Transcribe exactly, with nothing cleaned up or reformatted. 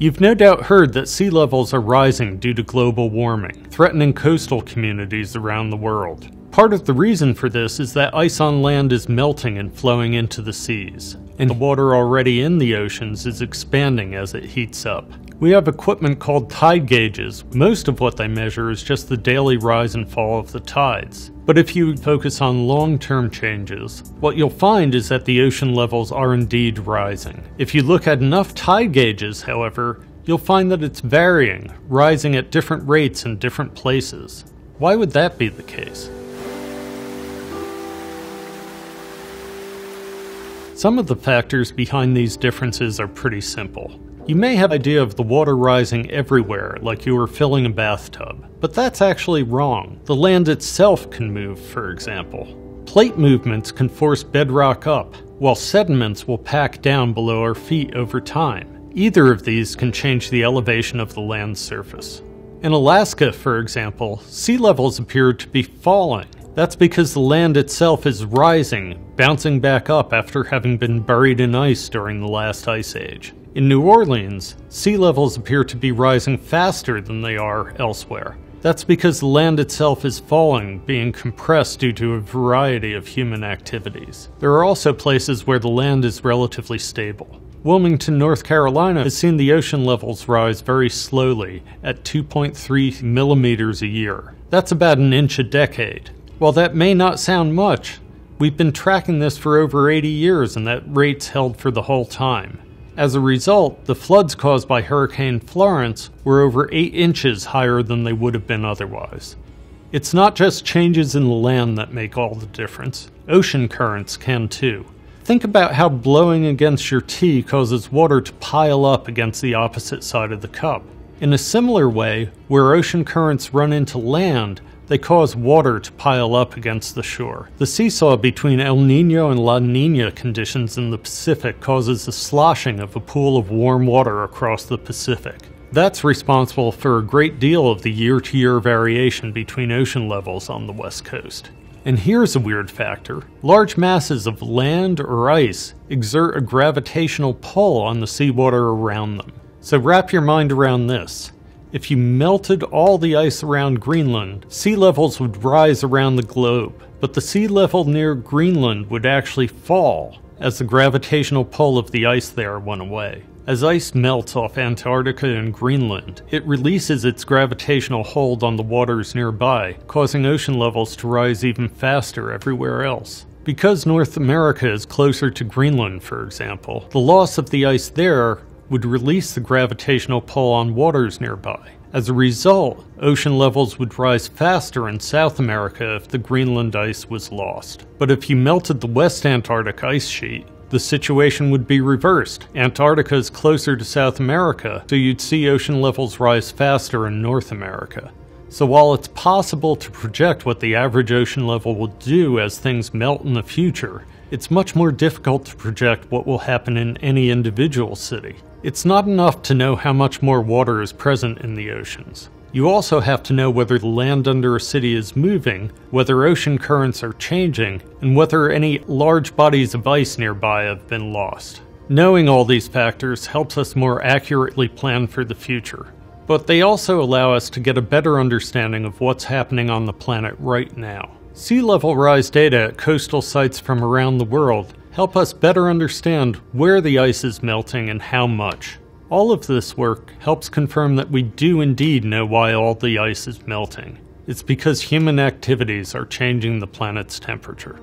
You've no doubt heard that sea levels are rising due to global warming, threatening coastal communities around the world. Part of the reason for this is that ice on land is melting and flowing into the seas, and the water already in the oceans is expanding as it heats up. We have equipment called tide gauges. Most of what they measure is just the daily rise and fall of the tides. But if you focus on long-term changes, what you'll find is that the ocean levels are indeed rising. If you look at enough tide gauges, however, you'll find that it's varying, rising at different rates in different places. Why would that be the case? Some of the factors behind these differences are pretty simple. You may have an idea of the water rising everywhere, like you were filling a bathtub, but that's actually wrong. The land itself can move, for example. Plate movements can force bedrock up, while sediments will pack down below our feet over time. Either of these can change the elevation of the land's surface. In Alaska, for example, sea levels appear to be falling. That's because the land itself is rising, bouncing back up after having been buried in ice during the last ice age. In New Orleans, sea levels appear to be rising faster than they are elsewhere. That's because the land itself is falling, being compressed due to a variety of human activities. There are also places where the land is relatively stable. Wilmington, North Carolina has seen the ocean levels rise very slowly at two point three millimeters a year. That's about an inch a decade. While that may not sound much, we've been tracking this for over eighty years and that rate's held for the whole time. As a result, the floods caused by Hurricane Florence were over eight inches higher than they would have been otherwise. It's not just changes in the land that make all the difference. Ocean currents can too. Think about how blowing against your tea causes water to pile up against the opposite side of the cup. In a similar way, where ocean currents run into land, they cause water to pile up against the shore. The seesaw between El Niño and La Niña conditions in the Pacific causes the sloshing of a pool of warm water across the Pacific. That's responsible for a great deal of the year-to-year variation between ocean levels on the west coast. And here's a weird factor. Large masses of land or ice exert a gravitational pull on the seawater around them. So wrap your mind around this. If you melted all the ice around Greenland, sea levels would rise around the globe, but the sea level near Greenland would actually fall as the gravitational pull of the ice there went away. As ice melts off Antarctica and Greenland, it releases its gravitational hold on the waters nearby, causing ocean levels to rise even faster everywhere else. Because North America is closer to Greenland, for example, the loss of the ice there would release the gravitational pull on waters nearby. As a result, ocean levels would rise faster in South America if the Greenland ice was lost. But if you melted the West Antarctic ice sheet, the situation would be reversed. Antarctica is closer to South America, so you'd see ocean levels rise faster in North America. So while it's possible to project what the average ocean level will do as things melt in the future, it's much more difficult to project what will happen in any individual city. It's not enough to know how much more water is present in the oceans. You also have to know whether the land under a city is moving, whether ocean currents are changing, and whether any large bodies of ice nearby have been lost. Knowing all these factors helps us more accurately plan for the future, but they also allow us to get a better understanding of what's happening on the planet right now. Sea level rise data at coastal sites from around the world help us better understand where the ice is melting and how much. All of this work helps confirm that we do indeed know why all the ice is melting. It's because human activities are changing the planet's temperature.